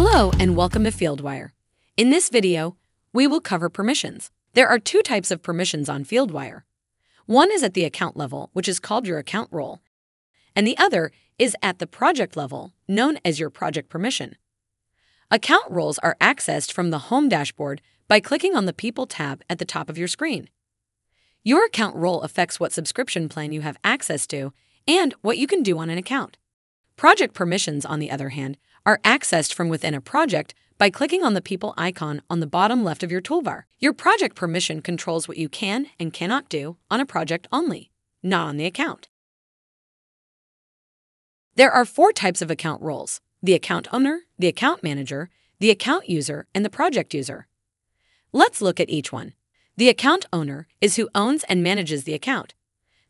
Hello and welcome to Fieldwire. In this video, we will cover permissions. There are two types of permissions on Fieldwire. One is at the account level, which is called your account role, and the other is at the project level, known as your project permission. Account roles are accessed from the home dashboard by clicking on the People tab at the top of your screen. Your account role affects what subscription plan you have access to and what you can do on an account. Project permissions, on the other hand, are accessed from within a project by clicking on the People icon on the bottom left of your toolbar. Your project permission controls what you can and cannot do on a project only, not on the account. There are four types of account roles: the account owner, the account manager, the account user, and the project user. Let's look at each one. The account owner is who owns and manages the account.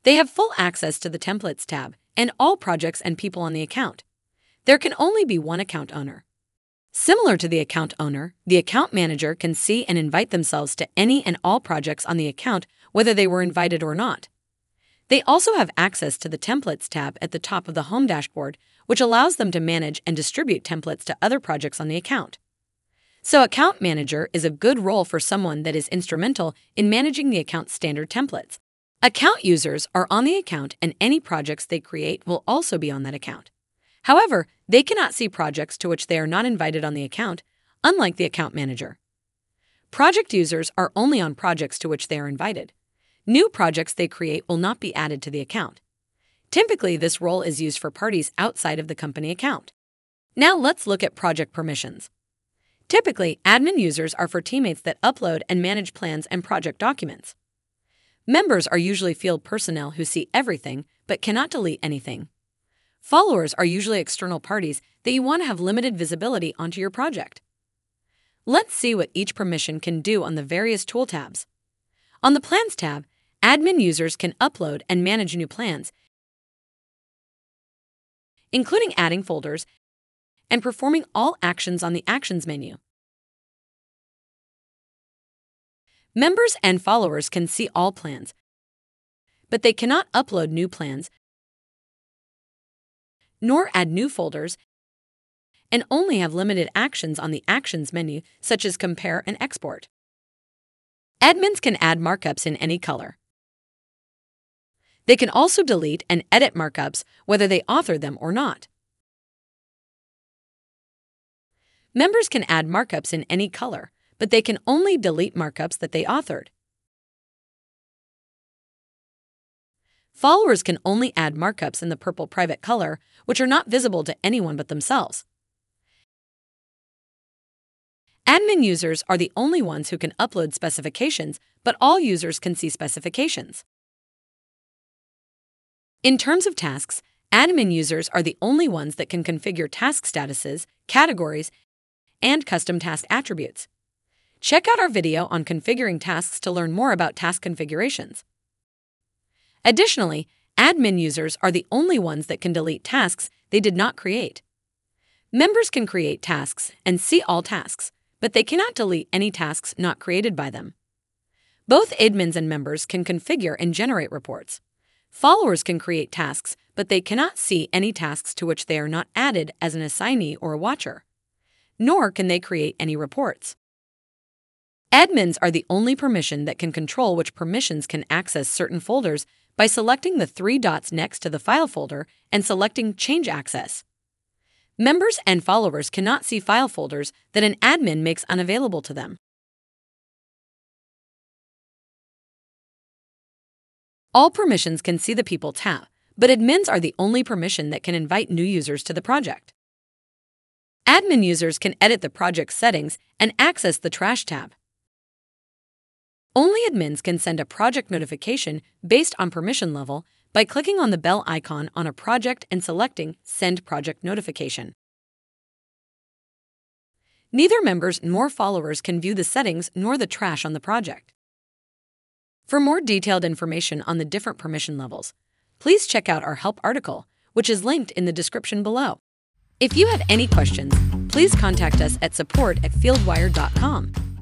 They have full access to the Templates tab and all projects and people on the account. There can only be one account owner. Similar to the account owner, the account manager can see and invite themselves to any and all projects on the account, whether they were invited or not. They also have access to the Templates tab at the top of the Home dashboard, which allows them to manage and distribute templates to other projects on the account. So account manager is a good role for someone that is instrumental in managing the account's standard templates. Account users are on the account, and any projects they create will also be on that account. However, they cannot see projects to which they are not invited on the account, unlike the account manager. Project users are only on projects to which they are invited. New projects they create will not be added to the account. Typically, this role is used for parties outside of the company account. Now let's look at project permissions. Typically, admin users are for teammates that upload and manage plans and project documents. Members are usually field personnel who see everything but cannot delete anything. Followers are usually external parties that you want to have limited visibility onto your project. Let's see what each permission can do on the various tool tabs. On the Plans tab, admin users can upload and manage new plans, including adding folders and performing all actions on the Actions menu. Members and followers can see all plans, but they cannot upload new plans nor add new folders, and only have limited actions on the Actions menu, such as compare and export. Admins can add markups in any color. They can also delete and edit markups, whether they author them or not. Members can add markups in any color, but they can only delete markups that they authored. Followers can only add markups in the purple private color, which are not visible to anyone but themselves. Admin users are the only ones who can upload specifications, but all users can see specifications. In terms of tasks, admin users are the only ones that can configure task statuses, categories, and custom task attributes. Check out our video on configuring tasks to learn more about task configurations. Additionally, admin users are the only ones that can delete tasks they did not create. Members can create tasks and see all tasks, but they cannot delete any tasks not created by them. Both admins and members can configure and generate reports. Followers can create tasks, but they cannot see any tasks to which they are not added as an assignee or a watcher, nor can they create any reports. Admins are the only permission that can control which permissions can access certain folders by selecting the three dots next to the file folder and selecting Change Access. Members and followers cannot see file folders that an admin makes unavailable to them. All permissions can see the People tab, but admins are the only permission that can invite new users to the project. Admin users can edit the project settings and access the Trash tab. Only admins can send a project notification based on permission level by clicking on the bell icon on a project and selecting Send Project Notification. Neither members nor followers can view the settings nor the trash on the project. For more detailed information on the different permission levels, please check out our help article, which is linked in the description below. If you have any questions, please contact us at support@fieldwire.com.